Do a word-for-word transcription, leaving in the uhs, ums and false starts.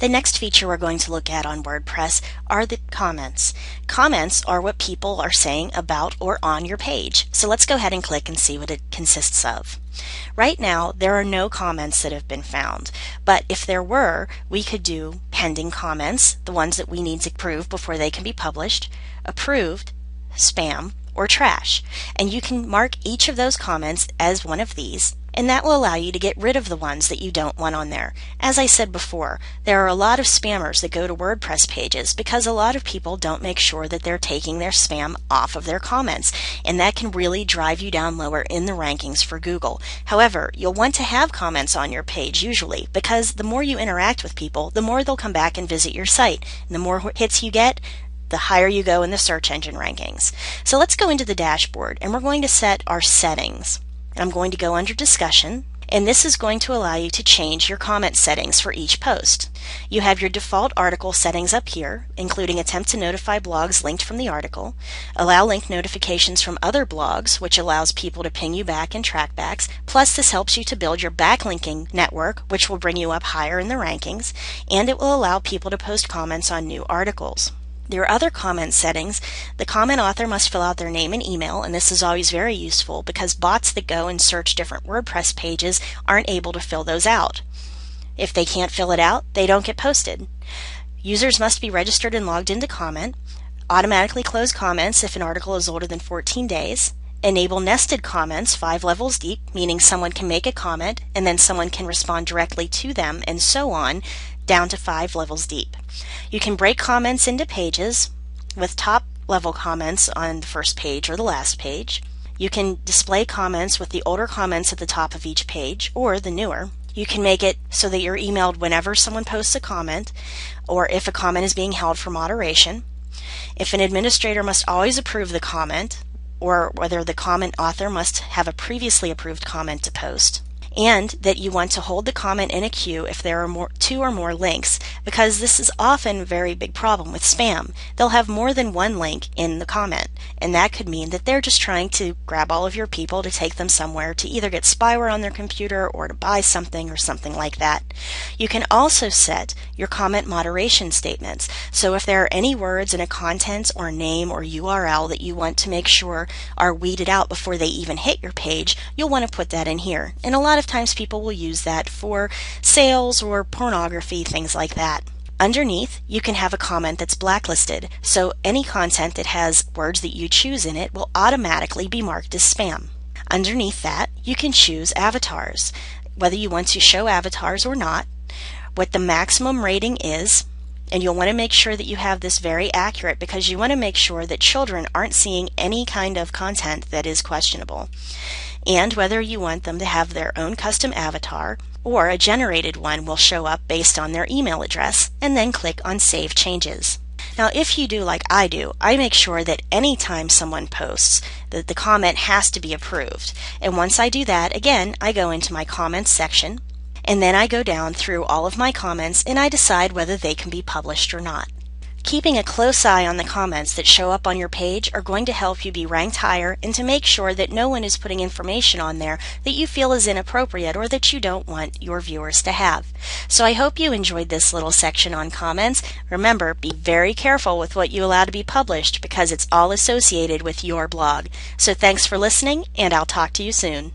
The next feature we're going to look at on WordPress are the comments. Comments are what people are saying about or on your page. So let's go ahead and click and see what it consists of. Right now, there are no comments that have been found, but if there were, we could do pending comments, the ones that we need to approve before they can be published, approved, spam, or trash. And you can mark each of those comments as one of these, and that will allow you to get rid of the ones that you don't want on there. As I said before, there are a lot of spammers that go to WordPress pages because a lot of people don't make sure that they're taking their spam off of their comments, and that can really drive you down lower in the rankings for Google. However, you'll want to have comments on your page usually, because the more you interact with people, the more they'll come back and visit your site, and the more hits you get, the higher you go in the search engine rankings. So let's go into the dashboard, and we're going to set our settings. I'm going to go under discussion, and this is going to allow you to change your comment settings for each post. You have your default article settings up here, including attempt to notify blogs linked from the article, allow link notifications from other blogs, which allows people to ping you back and trackbacks, plus this helps you to build your backlinking network, which will bring you up higher in the rankings, and it will allow people to post comments on new articles. There are other comment settings. The comment author must fill out their name and email, and this is always very useful because bots that go and search different WordPress pages aren't able to fill those out. If they can't fill it out, they don't get posted. Users must be registered and logged into comment, automatically close comments if an article is older than fourteen days, enable nested comments five levels deep, meaning someone can make a comment and then someone can respond directly to them, and so on, down to five levels deep. You can break comments into pages with top level comments on the first page or the last page. You can display comments with the older comments at the top of each page or the newer. You can make it so that you're emailed whenever someone posts a comment or if a comment is being held for moderation. If an administrator must always approve the comment, or whether the comment author must have a previously approved comment to post, and that you want to hold the comment in a queue if there are more, two or more links, because this is often a very big problem with spam. They'll have more than one link in the comment, and that could mean that they're just trying to grab all of your people to take them somewhere to either get spyware on their computer or to buy something or something like that. You can also set your comment moderation statements, so if there are any words in a content or name or U R L that you want to make sure are weeded out before they even hit your page, you'll want to put that in here. And a lot of times people will use that for sales or pornography, things like that. Underneath, you can have a comment that's blacklisted, so any content that has words that you choose in it will automatically be marked as spam. Underneath that, you can choose avatars, whether you want to show avatars or not, what the maximum rating is, and you'll want to make sure that you have this very accurate because you want to make sure that children aren't seeing any kind of content that is questionable, and whether you want them to have their own custom avatar or a generated one will show up based on their email address, and then click on Save Changes. Now, if you do like I do, I make sure that anytime someone posts that the comment has to be approved, and once I do that, again, I go into my comments section, and then I go down through all of my comments and I decide whether they can be published or not. Keeping a close eye on the comments that show up on your page are going to help you be ranked higher and to make sure that no one is putting information on there that you feel is inappropriate or that you don't want your viewers to have. So I hope you enjoyed this little section on comments. Remember, be very careful with what you allow to be published because it's all associated with your blog. So thanks for listening, and I'll talk to you soon.